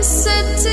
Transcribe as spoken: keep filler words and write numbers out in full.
City.